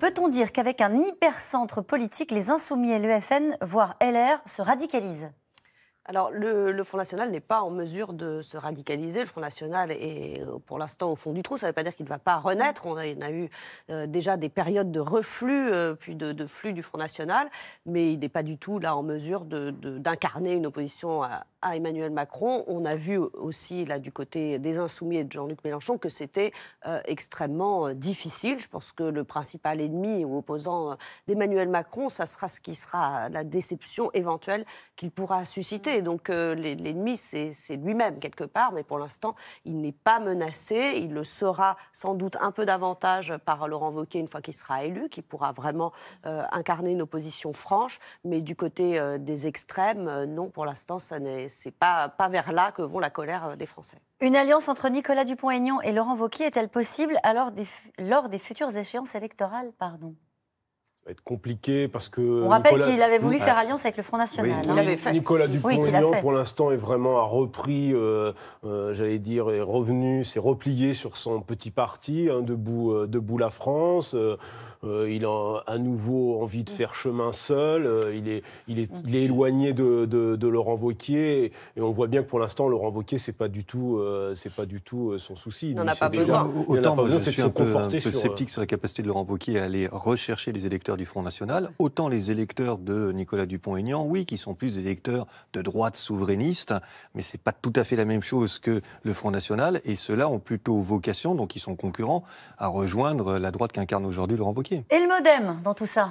Peut-on dire qu'avec un hypercentre politique, les Insoumis et le FN, voire LR, se radicalisent ? Alors, le Front National n'est pas en mesure de se radicaliser. Le Front National est pour l'instant au fond du trou. Ça ne veut pas dire qu'il ne va pas renaître. On a eu déjà des périodes de reflux, puis de flux du Front National. Mais il n'est pas du tout là en mesure d'incarner une opposition à Emmanuel Macron. On a vu aussi là du côté des Insoumis et de Jean-Luc Mélenchon que c'était extrêmement difficile. Je pense que le principal ennemi ou opposant d'Emmanuel Macron, ça sera ce qui sera la déception éventuelle qu'il pourra susciter. Et donc l'ennemi, c'est lui-même quelque part, mais pour l'instant, il n'est pas menacé. Il le sera sans doute un peu davantage par Laurent Wauquiez une fois qu'il sera élu, qui pourra vraiment incarner une opposition franche. Mais du côté des extrêmes, non, pour l'instant, c'est pas vers là que vont la colère des Français. Une alliance entre Nicolas Dupont-Aignan et Laurent Wauquiez est-elle possible lors des futures échéances électorales, pardon ? Ça va être compliqué parce que... On rappelle qu'il avait voulu faire alliance avec le Front National. Oui, Nicolas Dupont-Aignan, pour l'instant, est vraiment revenu, s'est replié sur son petit parti, hein, debout la France... il a à nouveau envie de faire chemin seul, il est éloigné de Laurent Wauquiez et on voit bien que pour l'instant Laurent Wauquiez c'est pas du tout, son souci. Il n'en a pas besoin. Autant je suis un peu sceptique sur la capacité de Laurent Wauquiez à aller rechercher les électeurs du Front National, autant les électeurs de Nicolas Dupont-Aignan, oui, qui sont plus électeurs de droite souverainiste, mais c'est pas tout à fait la même chose que le Front National et ceux-là ont plutôt vocation, donc ils sont concurrents, à rejoindre la droite qu'incarne aujourd'hui Laurent Wauquiez. Et le MoDem dans tout ça ?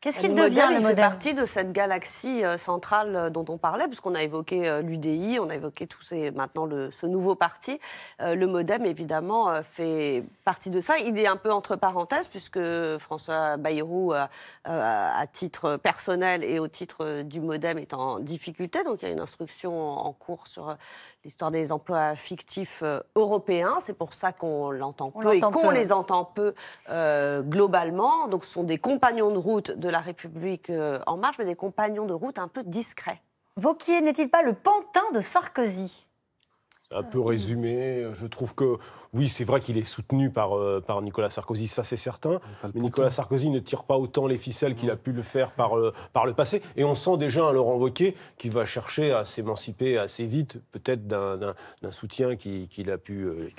Qu'est-ce qu'il devient, le MoDem ? Il fait partie de cette galaxie centrale dont on parlait, puisqu'on a évoqué l'UDI, on a évoqué maintenant ce nouveau parti. Le MoDem, évidemment, fait partie de ça. Il est un peu entre parenthèses, puisque François Bayrou, à titre personnel et au titre du MoDem, est en difficulté. Donc il y a une instruction en cours sur l'histoire des emplois fictifs européens. C'est pour ça qu'on l'entend peu et qu'on les entend peu globalement. Donc ce sont des compagnons de route de La République en marche, mais des compagnons de route un peu discrets. Wauquiez n'est-il pas le pantin de Sarkozy ? Un peu résumé, je trouve que... Oui, c'est vrai qu'il est soutenu par Nicolas Sarkozy, ça c'est certain. Mais Nicolas Sarkozy ne tire pas autant les ficelles qu'il a pu le faire par le passé. Et on sent déjà un Laurent Wauquiez qui va chercher à s'émanciper assez vite, peut-être d'un soutien qui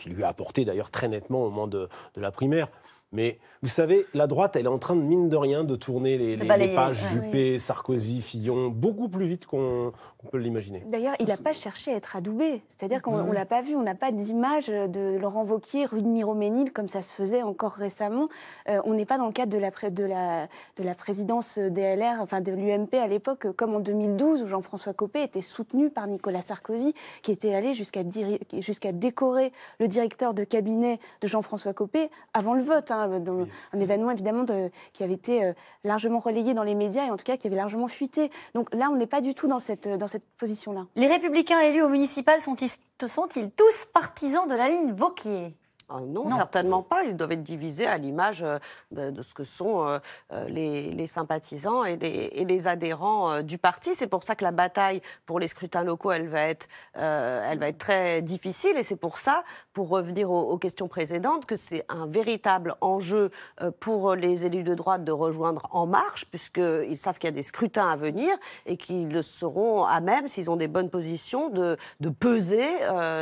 lui a apporté d'ailleurs très nettement au moment de la primaire. Mais vous savez, la droite, elle est en train, de mine de rien, de tourner les pages Juppé, Sarkozy, Fillon, beaucoup plus vite qu'on peut l'imaginer. D'ailleurs, il n'a pas cherché à être adoubé. C'est-à-dire qu'on ne l'a pas vu, on n'a pas d'image de Laurent Wauquiez, rue de Miroménil, comme ça se faisait encore récemment. On n'est pas dans le cadre de la présidence des LR, enfin de l'UMP à l'époque, comme en 2012, où Jean-François Copé était soutenu par Nicolas Sarkozy, qui était allé jusqu'à décorer le directeur de cabinet de Jean-François Copé avant le vote. Hein. Dans un événement évidemment qui avait été largement relayé dans les médias et en tout cas qui avait largement fuité. Donc là, on n'est pas du tout dans cette position-là. Les Républicains élus au municipal sont-ils tous partisans de la ligne Wauquiez ? Non, certainement pas. Ils doivent être divisés à l'image de ce que sont les sympathisants et les adhérents du parti. C'est pour ça que la bataille pour les scrutins locaux, elle va être très difficile. Et c'est pour ça, pour revenir aux questions précédentes, que c'est un véritable enjeu pour les élus de droite de rejoindre En Marche, puisqu'ils savent qu'il y a des scrutins à venir et qu'ils seront à même, s'ils ont des bonnes positions, de peser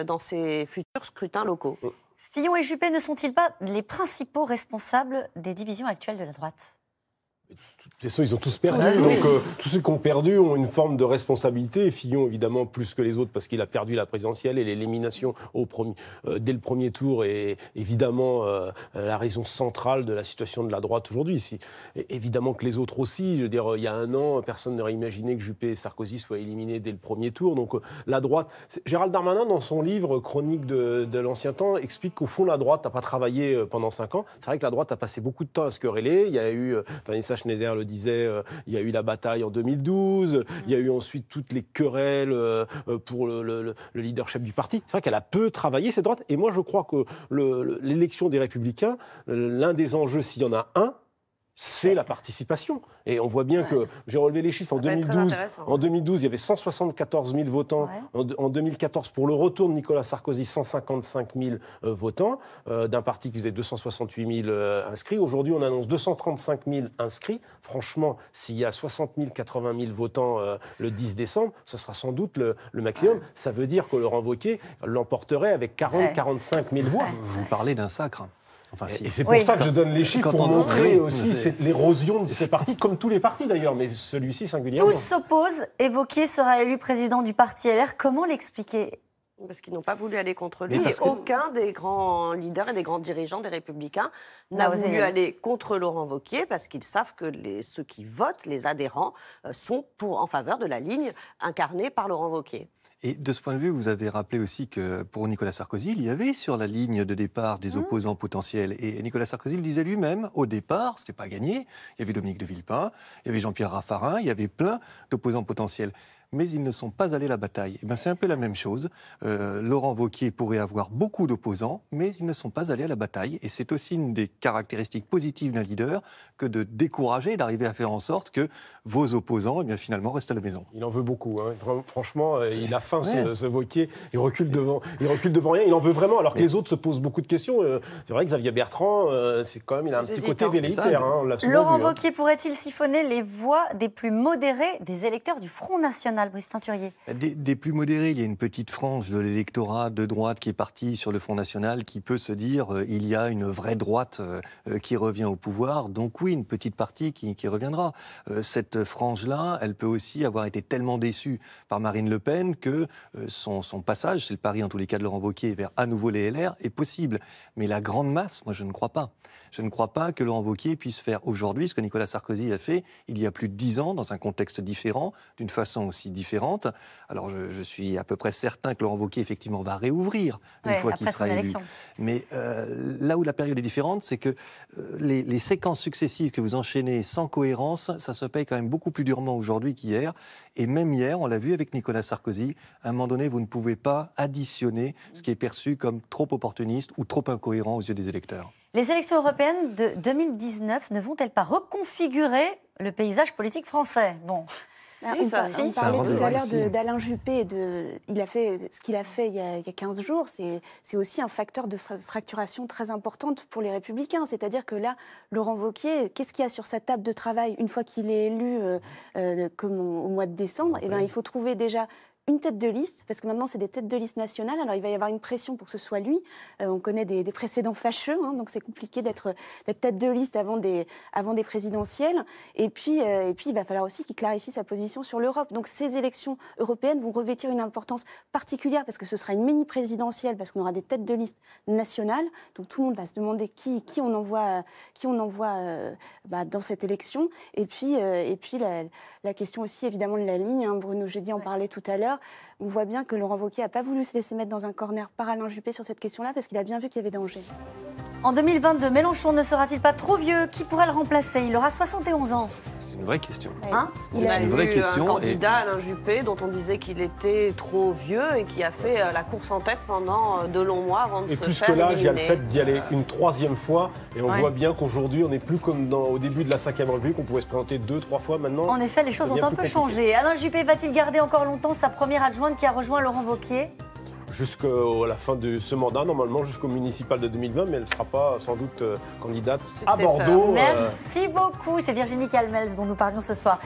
dans ces futurs scrutins locaux. Fillon et Juppé ne sont-ils pas les principaux responsables des divisions actuelles de la droite ? De toute façon, ils ont tous perdu. Donc, tous ceux qui ont perdu ont une forme de responsabilité. Fillon, évidemment, plus que les autres, parce qu'il a perdu la présidentielle et l'élimination dès le premier tour est évidemment la raison centrale de la situation de la droite aujourd'hui. Évidemment que les autres aussi. Je veux dire, il y a un an, personne n'aurait imaginé que Juppé et Sarkozy soient éliminés dès le premier tour. Donc, la droite... Gérald Darmanin, dans son livre Chronique de l'ancien temps, explique qu'au fond, la droite n'a pas travaillé pendant 5 ans. C'est vrai que la droite a passé beaucoup de temps à se quereller. Il y a eu... Schneider le disait, il y a eu la bataille en 2012, il y a eu ensuite toutes les querelles pour le leadership du parti. C'est vrai qu'elle a peu travaillé, cette droite. Et moi, je crois que l'élection des Républicains, l'un des enjeux, s'il y en a un, c'est la participation. Et on voit bien que, j'ai relevé les chiffres, en 2012, il y avait 174 000 votants. Ouais. En 2014, pour le retour de Nicolas Sarkozy, 155 000 votants, d'un parti qui faisait 268 000 inscrits. Aujourd'hui, on annonce 235 000 inscrits. Franchement, s'il y a 60 000, 80 000 votants le 10 décembre, ce sera sans doute le maximum. Ouais. Ça veut dire que Laurent Wauquiez l'emporterait avec 40-45 000 voix. Vous parlez d'un sacre. Enfin, si. Et c'est pour ça que je donne les chiffres, pour montrer aussi l'érosion de ces partis, comme tous les partis d'ailleurs, mais celui-ci singulièrement. Tous s'opposent, et Wauquiez sera élu président du parti LR. Comment l'expliquer ? Parce qu'ils n'ont pas voulu aller contre lui. Et aucun des grands leaders et des grands dirigeants des Républicains n'a voulu aller contre Laurent Wauquiez, parce qu'ils savent que ceux qui votent, les adhérents, sont en faveur de la ligne incarnée par Laurent Wauquiez. Et de ce point de vue, vous avez rappelé aussi que pour Nicolas Sarkozy, il y avait sur la ligne de départ des opposants potentiels. Et Nicolas Sarkozy le disait lui-même, au départ, ce n'était pas gagné. Il y avait Dominique de Villepin, il y avait Jean-Pierre Raffarin, il y avait plein d'opposants potentiels. Mais ils ne sont pas allés à la bataille. Et bien, c'est un peu la même chose. Laurent Wauquiez pourrait avoir beaucoup d'opposants, mais ils ne sont pas allés à la bataille. Et c'est aussi une des caractéristiques positives d'un leader que de décourager, d'arriver à faire en sorte que vos opposants, eh bien, finalement, restent à la maison. Il en veut beaucoup. Hein. Franchement, il a faim, ce Wauquiez. Il recule devant rien. Il en veut vraiment, alors que les autres se posent beaucoup de questions. C'est vrai que Xavier Bertrand, c'est quand même, il a un petit côté velléitaire. Hein, Laurent Wauquiez pourrait-il siphonner les voix des plus modérés des électeurs du Front National? Des plus modérés, il y a une petite frange de l'électorat de droite qui est partie sur le Front National, qui peut se dire il y a une vraie droite qui revient au pouvoir, donc oui, une petite partie qui reviendra. Cette frange-là, elle peut aussi avoir été tellement déçue par Marine Le Pen que son passage, c'est le pari en tous les cas de Laurent Wauquiez, vers à nouveau les LR, est possible. Mais la grande masse, moi je ne crois pas. Je ne crois pas que Laurent Wauquiez puisse faire aujourd'hui ce que Nicolas Sarkozy a fait il y a plus de 10 ans, dans un contexte différent, d'une façon aussi différente. Alors je suis à peu près certain que Laurent Wauquiez effectivement va réouvrir une fois qu'il sera élu. Mais là où la période est différente, c'est que les séquences successives que vous enchaînez sans cohérence, ça se paye quand même beaucoup plus durement aujourd'hui qu'hier. Et même hier, on l'a vu avec Nicolas Sarkozy, à un moment donné, vous ne pouvez pas additionner ce qui est perçu comme trop opportuniste ou trop incohérent aux yeux des électeurs. Les élections européennes de 2019 ne vont-elles pas reconfigurer le paysage politique français? Bon. On parlait tout à l'heure d'Alain Juppé, il a fait ce qu'il a fait il y a 15 jours, c'est aussi un facteur de fracturation très importante pour les Républicains. C'est-à-dire que là, Laurent Wauquiez, qu'est-ce qu'il y a sur sa table de travail une fois qu'il est élu comme au mois de décembre? Eh bien, il faut trouver déjà une tête de liste, parce que maintenant c'est des têtes de liste nationales, alors il va y avoir une pression pour que ce soit lui. On connaît des précédents fâcheux, hein, donc c'est compliqué d'être tête de liste avant des présidentielles. Et puis il va falloir aussi qu'il clarifie sa position sur l'Europe. Donc ces élections européennes vont revêtir une importance particulière, parce que ce sera une mini-présidentielle, parce qu'on aura des têtes de liste nationales. Donc tout le monde va se demander qui on envoie dans cette élection. Et puis la question aussi évidemment de la ligne, hein, Bruno Gédi en parlait tout à l'heure. On voit bien que Laurent Wauquiez n'a pas voulu se laisser mettre dans un corner par Alain Juppé sur cette question-là, parce qu'il a bien vu qu'il y avait danger. En 2022, Mélenchon ne sera-t-il pas trop vieux? Qui pourrait le remplacer? Il aura 71 ans. C'est une vraie question. Hein? C'est une vraie question. Un candidat, Alain Juppé, dont on disait qu'il était trop vieux et qui a fait la course en tête pendant de longs mois avant de se faire éliminer. Et plus que là, il y a le fait d'y aller une troisième fois. Et on voit bien qu'aujourd'hui, on n'est plus comme au début de la 5e République, on pouvait se présenter 2-3 fois maintenant. En effet, les choses ont un peu changé. Alain Juppé va-t-il garder encore longtemps sa première adjointe qui a rejoint Laurent Wauquiez? Jusqu'à la fin de ce mandat, normalement jusqu'au municipal de 2020, mais elle ne sera pas sans doute candidate à Bordeaux. Merci beaucoup, c'est Virginie Calmels dont nous parlions ce soir.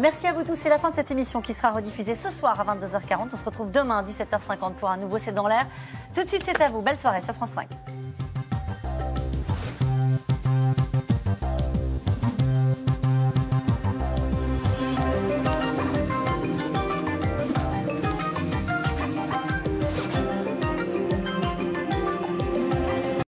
Merci à vous tous, c'est la fin de cette émission qui sera rediffusée ce soir à 22h40. On se retrouve demain à 17h50 pour un nouveau C'est dans l'air. Tout de suite, c'est à vous. Belle soirée sur France 5.